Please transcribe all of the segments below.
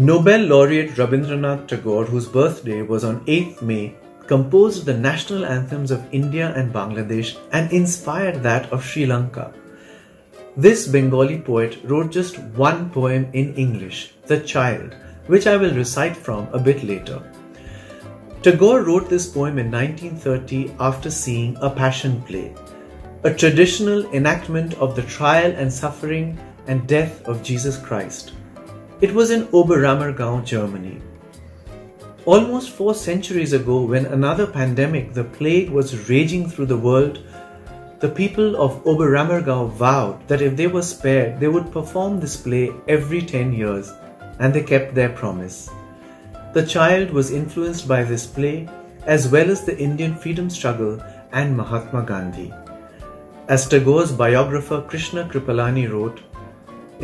Nobel laureate Rabindranath Tagore, whose birthday was on 8th May, composed the national anthems of India and Bangladesh and inspired that of Sri Lanka. This Bengali poet wrote just one poem in English, The Child, which I will recite from a bit later. Tagore wrote this poem in 1930 after seeing a passion play, a traditional enactment of the trial and suffering and death of Jesus Christ. It was in Oberammergau, Germany. Almost 4 centuries ago, when another pandemic, the plague, was raging through the world, the people of Oberammergau vowed that if they were spared, they would perform this play every 10 years, and they kept their promise. The Child was influenced by this play, as well as the Indian freedom struggle and Mahatma Gandhi. As Tagore's biographer Krishna Kripalani wrote,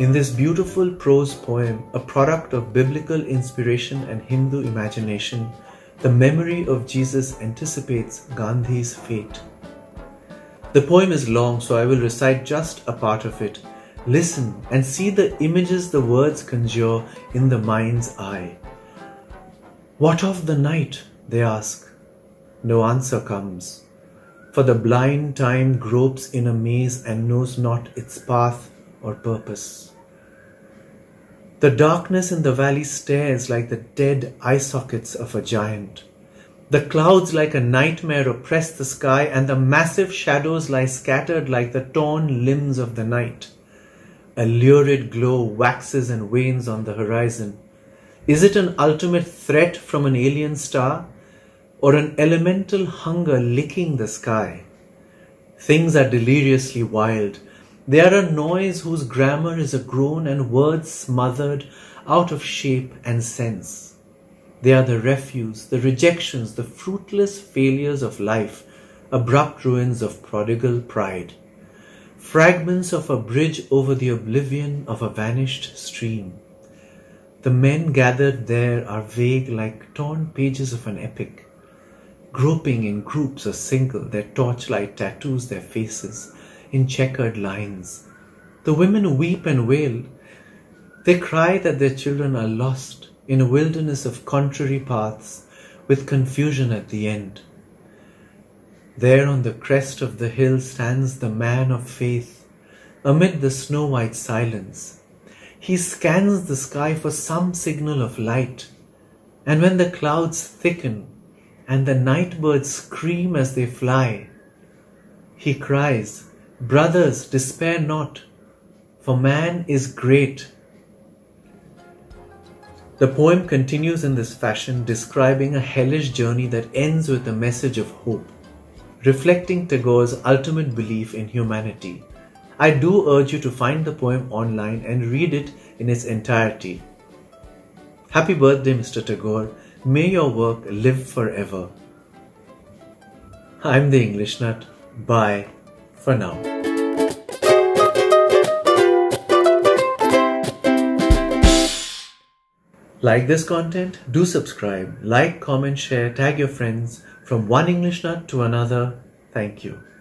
"In this beautiful prose poem, a product of biblical inspiration and Hindu imagination, the memory of Jesus anticipates Gandhi's fate." The poem is long, so I will recite just a part of it. Listen and see the images the words conjure in the mind's eye. "What of the night?" they ask. No answer comes, for the blind time gropes in a maze and knows not its path or purpose. The darkness in the valley stares like the dead eye sockets of a giant. The clouds like a nightmare oppress the sky, and the massive shadows lie scattered like the torn limbs of the night. A lurid glow waxes and wanes on the horizon. Is it an ultimate threat from an alien star, or an elemental hunger licking the sky? Things are deliriously wild. They are a noise whose grammar is a groan and words smothered out of shape and sense. They are the refuse, the rejections, the fruitless failures of life, abrupt ruins of prodigal pride, fragments of a bridge over the oblivion of a vanished stream. The men gathered there are vague like torn pages of an epic. Groping in groups or single, their torchlight tattoos their faces in checkered lines. The women weep and wail. They cry that their children are lost in a wilderness of contrary paths with confusion at the end. There on the crest of the hill stands the man of faith amid the snow-white silence. He scans the sky for some signal of light, and when the clouds thicken and the night birds scream as they fly, he cries, "Brothers, despair not, for man is great." The poem continues in this fashion, describing a hellish journey that ends with a message of hope, reflecting Tagore's ultimate belief in humanity. I do urge you to find the poem online and read it in its entirety. Happy birthday, Mr. Tagore. May your work live forever. I'm the English Nut. Bye for now. Like this content? Do subscribe, like, comment, share, tag your friends. From one English Nut to another, thank you.